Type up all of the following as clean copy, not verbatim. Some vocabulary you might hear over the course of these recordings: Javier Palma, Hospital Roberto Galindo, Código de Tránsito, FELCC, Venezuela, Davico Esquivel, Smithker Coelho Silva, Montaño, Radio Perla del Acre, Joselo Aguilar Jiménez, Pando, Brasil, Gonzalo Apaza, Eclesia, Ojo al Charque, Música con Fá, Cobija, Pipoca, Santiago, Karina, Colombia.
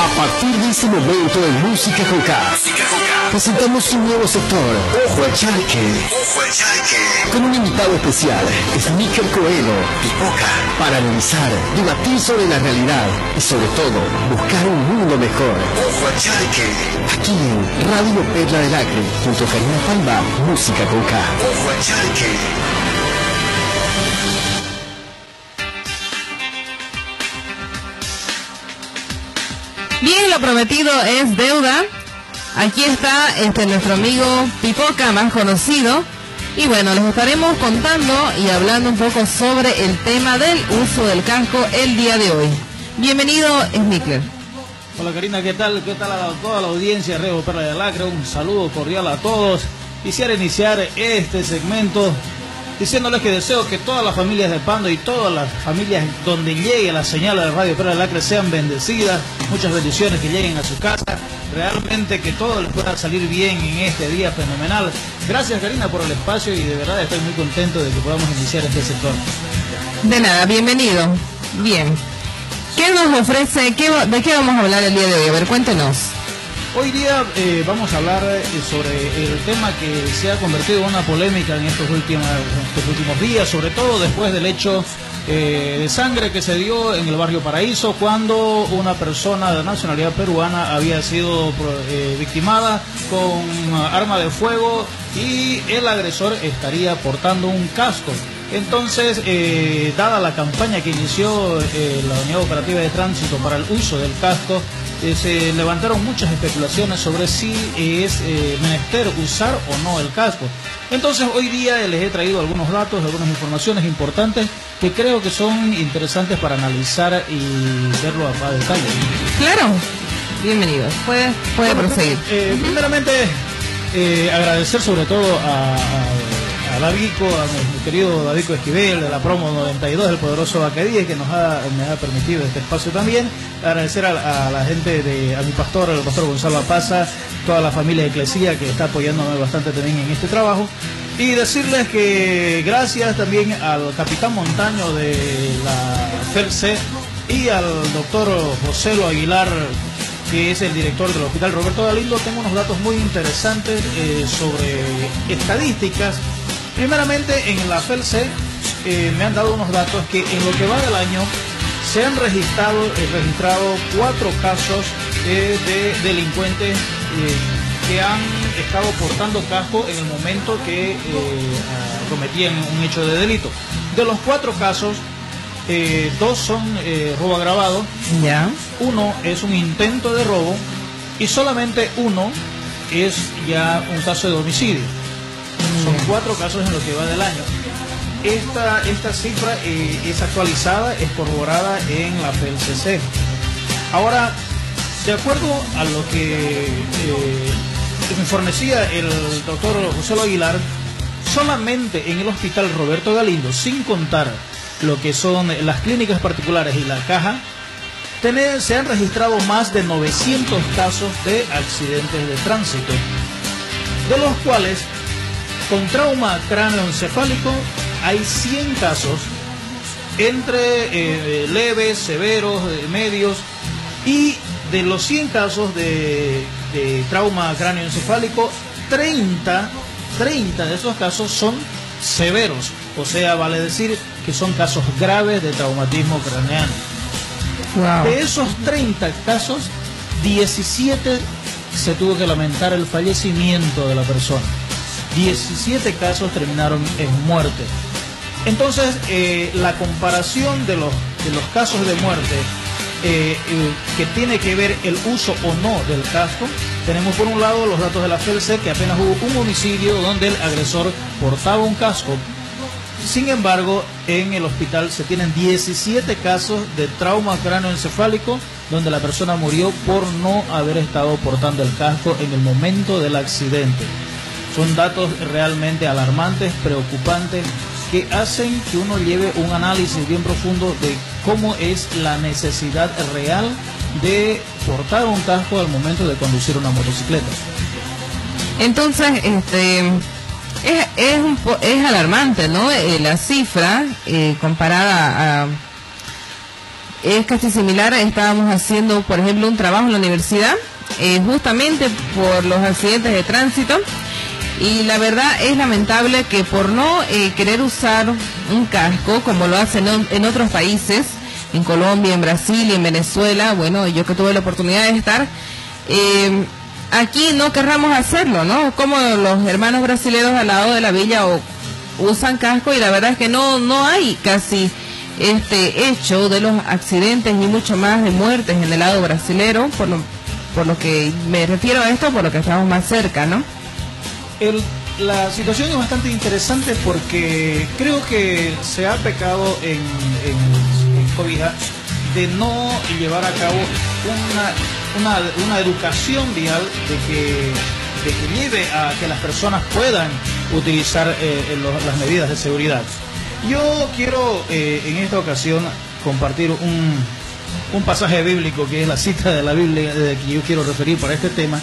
A partir de este momento en Música con Fá, presentamos un nuevo sector, Ojo al Charque, con un invitado especial, Smithker Coelho, Pipoca, para analizar, debatir sobre la realidad y sobre todo, buscar un mundo mejor. Ojo al Charque, aquí en Radio Perla del Acre, junto a Javier Palma, Música con Fá. Ojo al Charque. Bien, lo prometido es deuda. Aquí está nuestro amigo Pipoca, más conocido. Y bueno, les estaremos contando y hablando un poco sobre el tema del uso del casco el día de hoy. Bienvenido, Smithker. Hola, Karina, ¿qué tal? ¿Qué tal a toda la audiencia de Radio Perla del Acre? Un saludo cordial a todos. Quisiera iniciar este segmento diciéndoles que deseo que todas las familias de Pando y todas las familias donde llegue la señal de Radio Perla del Acre sean bendecidas, muchas bendiciones que lleguen a su casa, realmente que todo les pueda salir bien en este día fenomenal. Gracias, Karina, por el espacio y de verdad estoy muy contento de que podamos iniciar este sector. De nada, bienvenido. Bien, ¿qué nos ofrece? ¿De qué vamos a hablar el día de hoy? A ver, cuéntenos. Hoy día vamos a hablar sobre el tema que se ha convertido en una polémica en estos últimos días, sobre todo después del hecho de sangre que se dio en el barrio Paraíso, cuando una persona de nacionalidad peruana había sido victimada con arma de fuego y el agresor estaría portando un casco. Entonces, dada la campaña que inició la Unidad Operativa de Tránsito para el uso del casco, se levantaron muchas especulaciones sobre si es menester usar o no el casco. Entonces, hoy día les he traído algunos datos, algunas informaciones importantes que creo que son interesantes para analizar y verlo a detalle. Claro, bienvenidos, puede proseguir. Primeramente, agradecer sobre todo a Davico, a mi querido Davico Esquivel de la promo 92 del poderoso Baquedíes, que me ha permitido este espacio también. Agradecer a la gente, a mi pastor, al pastor Gonzalo Apaza, toda la familia de Eclesia que está apoyándome bastante también en este trabajo. Y decirles que gracias también al capitán Montaño de la FELCC y al doctor Joselo Aguilar, que es el director del Hospital Roberto Galindo. Tengo unos datos muy interesantes sobre estadísticas. Primeramente, en la FELCC me han dado unos datos que en lo que va del año se han registrado 4 casos de delincuentes que han estado portando casco en el momento que cometían un hecho de delito. De los 4 casos, 2 son robo agravado, yeah. 1 es un intento de robo y solamente 1 es ya un caso de homicidio. Son 4 casos en lo que va del año. Esta cifra es actualizada, es corroborada en la FELCC. Ahora, de acuerdo a lo que me fornecía el doctor José Aguilar, solamente en el Hospital Roberto Galindo, sin contar lo que son las clínicas particulares y la caja, se han registrado más de 900 casos de accidentes de tránsito, de los cuales con trauma cráneoencefálico hay 100 casos, entre leves, severos, medios, y de los 100 casos de trauma cráneoencefálico, 30 de esos casos son severos, o sea, vale decir que son casos graves de traumatismo craneano. Wow. De esos 30 casos, 17 se tuvo que lamentar el fallecimiento de la persona. 17 casos terminaron en muerte. Entonces, la comparación de los casos de muerte que tiene que ver el uso o no del casco, tenemos por un lado los datos de la FELCC, que apenas hubo un homicidio donde el agresor portaba un casco. Sin embargo, en el hospital se tienen 17 casos de trauma cráneoencefálico donde la persona murió por no haber estado portando el casco en el momento del accidente. Son datos realmente alarmantes, preocupantes, que hacen que uno lleve un análisis bien profundo de cómo es la necesidad real de portar un casco al momento de conducir una motocicleta. Entonces, es alarmante, ¿no? La cifra comparada a es casi similar. Estábamos haciendo, por ejemplo, un trabajo en la universidad, justamente por los accidentes de tránsito. Y la verdad es lamentable que por no querer usar un casco, como lo hacen en otros países, en Colombia, en Brasil y en Venezuela, bueno, yo que tuve la oportunidad de estar, aquí no querramos hacerlo, ¿no? Como los hermanos brasileños al lado de la villa usan casco, y la verdad es que no hay casi este hecho de los accidentes, ni mucho más de muertes en el lado brasilero, por lo que me refiero a esto, por lo que estamos más cerca, ¿no? La situación es bastante interesante porque creo que se ha pecado en Cobija de no llevar a cabo una educación vial de que lleve a que las personas puedan utilizar las medidas de seguridad. Yo quiero en esta ocasión compartir un pasaje bíblico que es la cita de la Biblia de que yo quiero referir para este tema.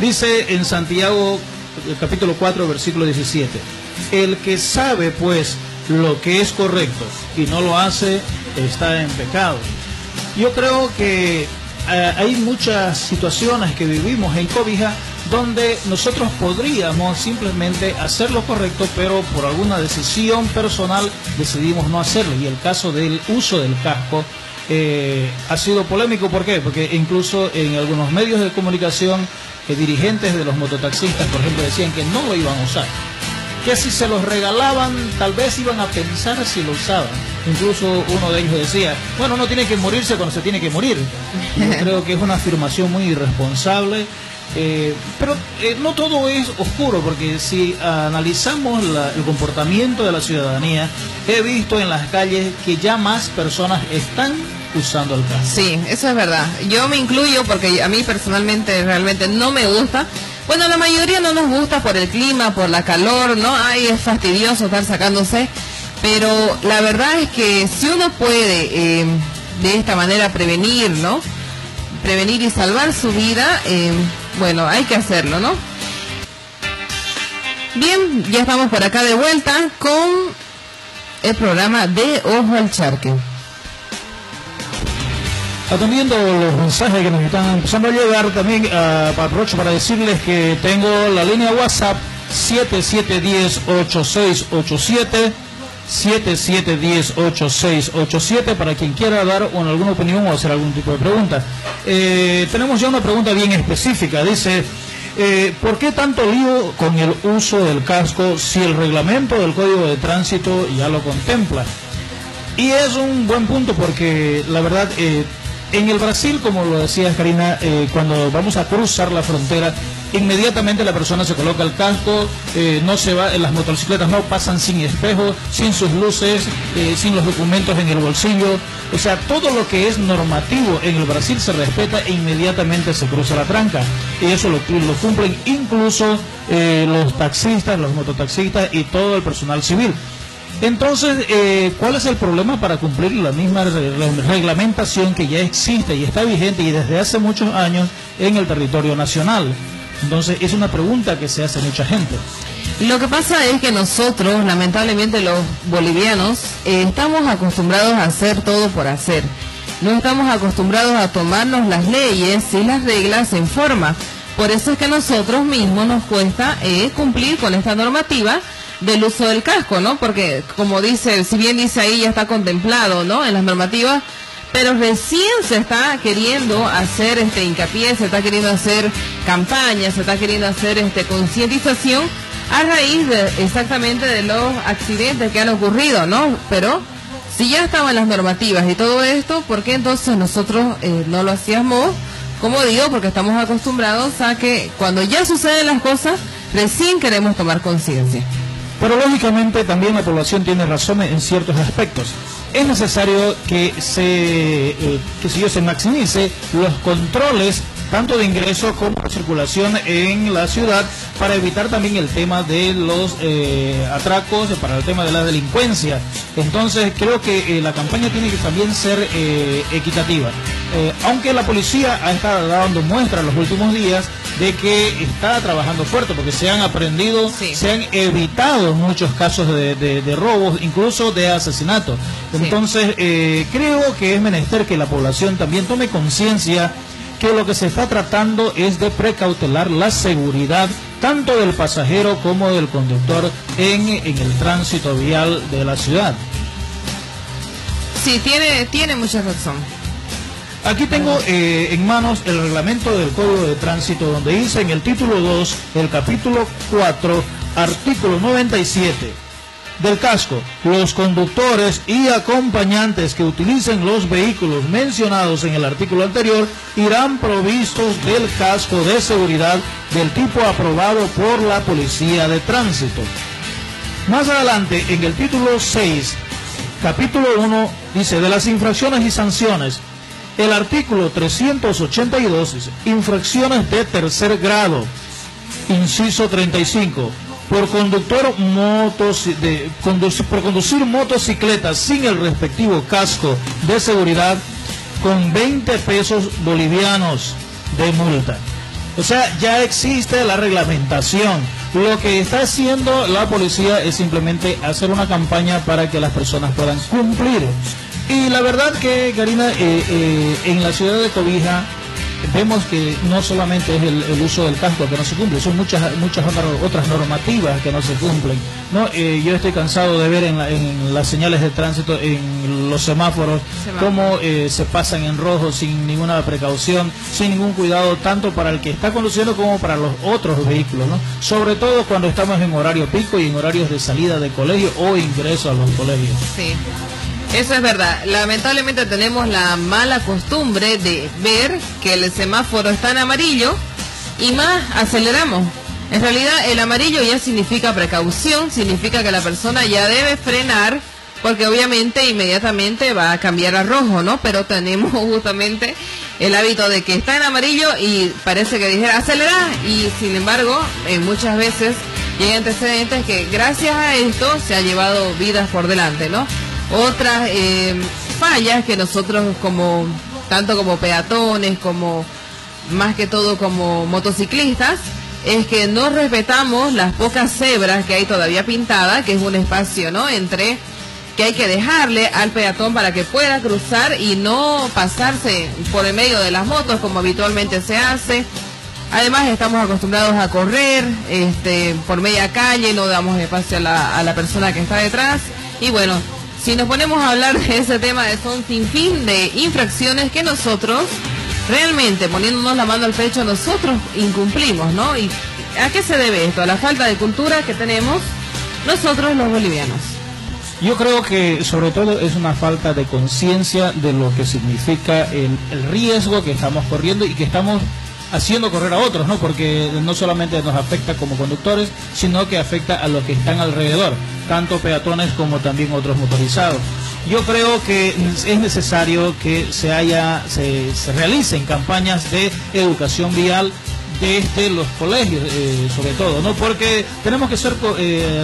Dice en Santiago, el capítulo 4, versículo 17: el que sabe pues lo que es correcto y no lo hace, está en pecado. Yo creo que hay muchas situaciones que vivimos en Cobija donde nosotros podríamos simplemente hacer lo correcto, pero por alguna decisión personal decidimos no hacerlo. Y el caso del uso del casco ha sido polémico. ¿Por qué? Porque incluso en algunos medios de comunicación, dirigentes de los mototaxistas, por ejemplo, decían que no lo iban a usar, que si se los regalaban, tal vez iban a pensar si lo usaban. Incluso uno de ellos decía, bueno, no tiene que morirse cuando se tiene que morir. Yo creo que es una afirmación muy irresponsable, pero no todo es oscuro, porque si analizamos el comportamiento de la ciudadanía, he visto en las calles que ya más personas están usando el casco. Sí, eso es verdad. Yo me incluyo porque a mí personalmente realmente no me gusta. Bueno, la mayoría no nos gusta por el clima, por la calor, ¿no? Ay, es fastidioso estar sacándose. Pero la verdad es que si uno puede de esta manera prevenir, ¿no? Prevenir y salvar su vida, bueno, hay que hacerlo, ¿no? Bien, ya estamos por acá de vuelta con el programa de Ojo al Charque. Atendiendo los mensajes que nos están empezando a llegar, también aprovecho para decirles que tengo la línea WhatsApp 7710-8687, 7710-8687, para quien quiera dar alguna opinión o hacer algún tipo de pregunta. Tenemos ya una pregunta bien específica, dice, ¿por qué tanto lío con el uso del casco si el reglamento del Código de Tránsito ya lo contempla? Y es un buen punto porque la verdad... en el Brasil, como lo decía Karina, cuando vamos a cruzar la frontera, inmediatamente la persona se coloca el casco, no se va, las motocicletas no pasan sin espejos, sin sus luces, sin los documentos en el bolsillo. O sea, todo lo que es normativo en el Brasil se respeta e inmediatamente se cruza la tranca. Y eso lo cumplen incluso los taxistas, los mototaxistas y todo el personal civil. Entonces, ¿cuál es el problema para cumplir la misma reglamentación que ya existe y está vigente y desde hace muchos años en el territorio nacional? Entonces, es una pregunta que se hace mucha gente. Lo que pasa es que nosotros, lamentablemente los bolivianos, estamos acostumbrados a hacer todo por hacer. No estamos acostumbrados a tomarnos las leyes y las reglas en forma. Por eso es que a nosotros mismos nos cuesta cumplir con esta normativa del uso del casco, ¿no? Porque, como dice, si bien dice ahí, ya está contemplado, ¿no?, en las normativas, pero recién se está queriendo hacer hincapié, se está queriendo hacer campaña, se está queriendo hacer concientización a raíz de, exactamente, de los accidentes que han ocurrido, ¿no? Pero si ya estaban las normativas y todo esto, ¿por qué entonces nosotros no lo hacíamos? Como digo, porque estamos acostumbrados a que cuando ya suceden las cosas, recién queremos tomar conciencia. Pero lógicamente también la población tiene razones en ciertos aspectos. Es necesario que se maximice los controles tanto de ingreso como de circulación en la ciudad para evitar también el tema de los atracos, para el tema de la delincuencia. Entonces creo que la campaña tiene que también ser equitativa. Aunque la policía ha estado dando muestras los últimos días de que está trabajando fuerte, porque se han aprendido, sí, se han evitado muchos casos de robos, incluso de asesinatos. Entonces, sí, creo que es menester que la población también tome conciencia que lo que se está tratando es de precautelar la seguridad tanto del pasajero como del conductor en el tránsito vial de la ciudad. Sí, tiene mucha razón. Aquí tengo en manos el reglamento del Código de Tránsito, donde dice en el título 2, el capítulo 4, artículo 97 del casco: los conductores y acompañantes que utilicen los vehículos mencionados en el artículo anterior irán provistos del casco de seguridad del tipo aprobado por la Policía de Tránsito. Más adelante, en el título 6, capítulo 1, dice de las infracciones y sanciones. El artículo 382 dice, infracciones de tercer grado, inciso 35, por conducir motocicleta sin el respectivo casco de seguridad, con 20 pesos bolivianos de multa. O sea, ya existe la reglamentación. Lo que está haciendo la policía es simplemente hacer una campaña para que las personas puedan cumplir. Y la verdad que, Karina, en la ciudad de Cobija vemos que no solamente es el uso del casco que no se cumple, son muchas otras normativas que no se cumplen, ¿no? Yo estoy cansado de ver en las señales de tránsito, en los semáforos, cómo se pasan en rojo sin ninguna precaución, sin ningún cuidado, tanto para el que está conduciendo como para los otros vehículos, ¿no? Sobre todo cuando estamos en horario pico y en horarios de salida de colegio o ingreso a los colegios. Sí. Eso es verdad. Lamentablemente tenemos la mala costumbre de ver que el semáforo está en amarillo y más aceleramos. En realidad el amarillo ya significa precaución, significa que la persona ya debe frenar, porque obviamente inmediatamente va a cambiar a rojo, ¿no? Pero tenemos justamente el hábito de que está en amarillo y parece que dijera acelerar, y sin embargo muchas veces hay antecedentes que gracias a esto se ha llevado vidas por delante, ¿no? Otras fallas que nosotros tanto como peatones, como más que todo como motociclistas, es que no respetamos las pocas cebras que hay todavía pintadas, que es un espacio, ¿no?, entre que hay que dejarle al peatón para que pueda cruzar y no pasarse por el medio de las motos como habitualmente se hace. Además estamos acostumbrados a correr por media calle, no damos espacio a la persona que está detrás. Y bueno, si nos ponemos a hablar de ese tema, son sinfín de infracciones que nosotros realmente, poniéndonos la mano al pecho, nosotros incumplimos, ¿no? ¿Y a qué se debe esto? A la falta de cultura que tenemos nosotros los bolivianos. Yo creo que sobre todo es una falta de conciencia de lo que significa el riesgo que estamos corriendo y que estamos haciendo correr a otros, ¿no? Porque no solamente nos afecta como conductores, sino que afecta a los que están alrededor, tanto peatones como también otros motorizados. Yo creo que es necesario que se realicen campañas de educación vial desde los colegios, sobre todo, ¿no? Porque tenemos que ser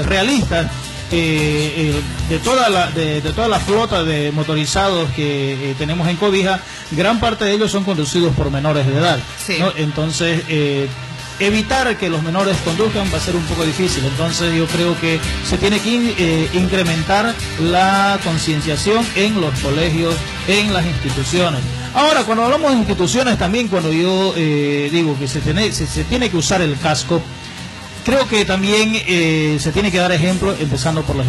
realistas. De toda la flota de motorizados que tenemos en Cobija, gran parte de ellos son conducidos por menores de edad, sí, ¿no? Entonces, evitar que los menores conduzcan va a ser un poco difícil. Entonces yo creo que se tiene que incrementar la concienciación en los colegios, en las instituciones. Ahora, cuando hablamos de instituciones, también cuando yo digo que se tiene que usar el casco, creo que también se tiene que dar ejemplo empezando por las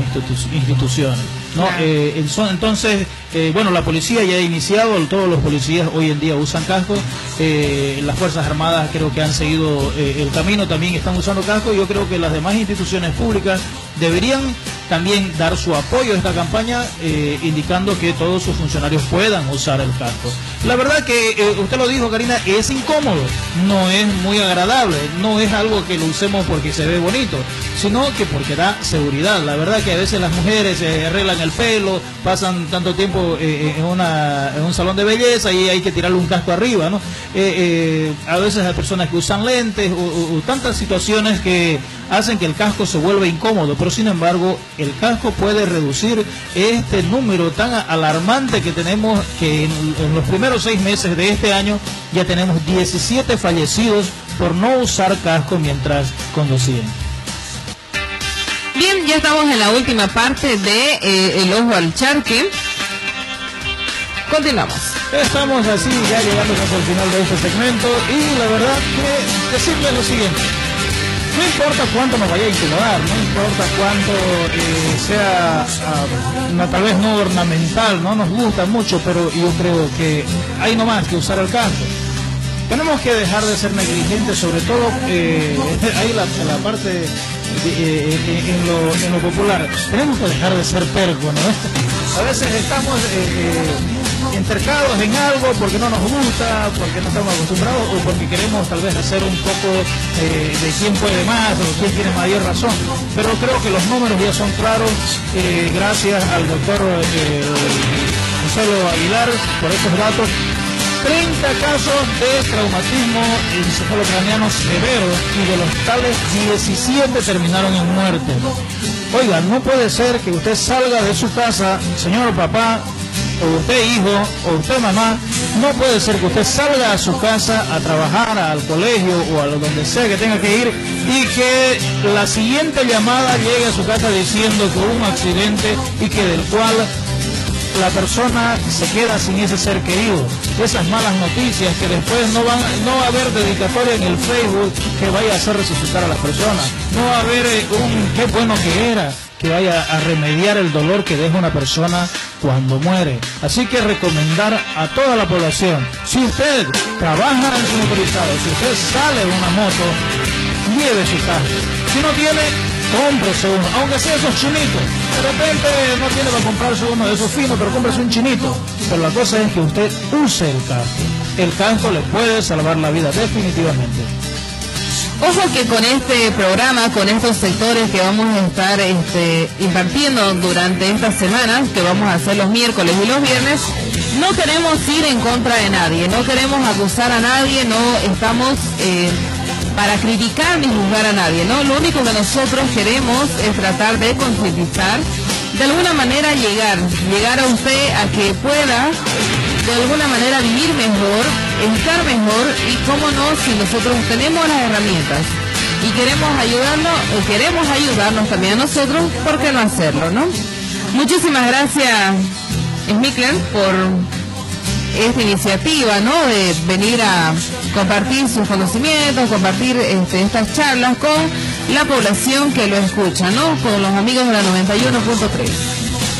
instituciones, ¿no? Entonces, bueno, la policía ya ha iniciado, todos los policías hoy en día usan casco, las Fuerzas Armadas creo que han seguido el camino, también están usando casco. Yo creo que las demás instituciones públicas deberían también dar su apoyo a esta campaña, indicando que todos sus funcionarios puedan usar el casco. La verdad que usted lo dijo, Karina, es incómodo, no es muy agradable, no es algo que lo usemos porque se ve bonito, sino que porque da seguridad. La verdad que a veces las mujeres se arreglan cortan el pelo, pasan tanto tiempo en un salón de belleza y hay que tirarle un casco arriba, ¿no? A veces hay personas que usan lentes o tantas situaciones que hacen que el casco se vuelva incómodo, pero sin embargo el casco puede reducir este número tan alarmante que tenemos, que en los primeros 6 meses de este año ya tenemos 17 fallecidos por no usar casco mientras conducían. Bien, ya estamos en la última parte de El Ojo al Charque. Continuamos. Estamos así ya llegando hasta el final de este segmento y la verdad que decirles lo siguiente. No importa cuánto nos vaya a incomodar, no importa cuánto sea, tal vez no ornamental, no nos gusta mucho, pero yo creo que hay no más que usar el casco. Tenemos que dejar de ser negligentes, sobre todo ahí la parte en lo popular. Tenemos que dejar de ser tercos, ¿no? A veces estamos entercados en algo porque no nos gusta, porque no estamos acostumbrados o porque queremos tal vez hacer un poco de quién puede más o quién tiene mayor razón. Pero creo que los números ya son claros, gracias al doctor Joselo Aguilar por estos datos. 30 casos de traumatismo encefalocraniano severo y de los tales 17 terminaron en muerte. Oiga, no puede ser que usted salga de su casa, señor papá, o usted hijo, o usted mamá, no puede ser que usted salga a su casa a trabajar, al colegio o a donde sea que tenga que ir y que la siguiente llamada llegue a su casa diciendo que hubo un accidente y que del cual la persona se queda sin ese ser querido. Esas malas noticias que después no va a haber dedicatoria en el Facebook que vaya a hacer resucitar a las personas. No va a haber un qué bueno que era que vaya a remediar el dolor que deja una persona cuando muere. Así que recomendar a toda la población, si usted trabaja en su motorizado, si usted sale de una moto, lleve su casco. Si no tiene, cómprese uno, aunque sea esos chinitos. De repente no tiene para comprarse uno de esos finos, pero cómprese un chinito. Pero la cosa es que usted use el casco. El casco le puede salvar la vida, definitivamente. Ojo que con este programa, con estos sectores que vamos a estar impartiendo durante estas semanas, que vamos a hacer los miércoles y los viernes, no queremos ir en contra de nadie, no queremos acusar a nadie, no estamos para criticar ni juzgar a nadie, ¿no? Lo único que nosotros queremos es tratar de concientizar, de alguna manera llegar a usted a que pueda, de alguna manera, vivir mejor, estar mejor, y cómo no, si nosotros tenemos las herramientas y queremos ayudarnos también a nosotros, ¿por qué no hacerlo, no? Muchísimas gracias, Smithker, por esta iniciativa, ¿no?, de venir a compartir sus conocimientos, compartir estas charlas con la población que lo escucha, ¿no?, con los amigos de la 91.3.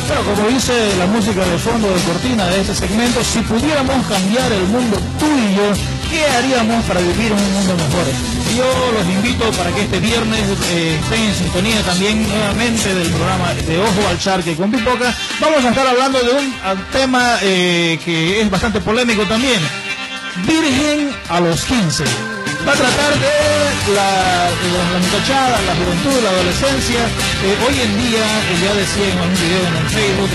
Bueno, como dice la música de fondo de cortina de este segmento, si pudiéramos cambiar el mundo tú y yo, ¿qué haríamos para vivir un mundo mejor? Yo los invito para que este viernes estén en sintonía también nuevamente del programa de Ojo al Charque con Pipoca. Vamos a estar hablando de un tema que es bastante polémico también. Virgen a los 15. Va a tratar de la muchachada, la juventud, la adolescencia. Hoy en día, ya decía en un video en el Facebook,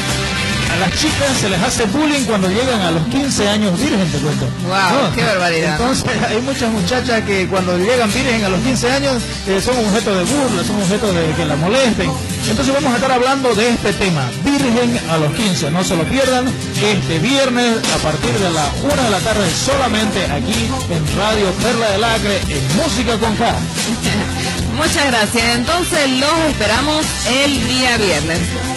a las chicas se les hace bullying cuando llegan a los 15 años virgen, te cuento. ¡Wow! ¿No? ¡Qué barbaridad! Entonces, hay muchas muchachas que cuando llegan virgen a los 15 años son objeto de burla, son objeto de que la molesten. Entonces vamos a estar hablando de este tema, virgen a los 15. No se lo pierdan este viernes a partir de la 1 de la tarde solamente aquí en Radio Perla del Acre en Música con Fá. Muchas gracias. Entonces los esperamos el día viernes.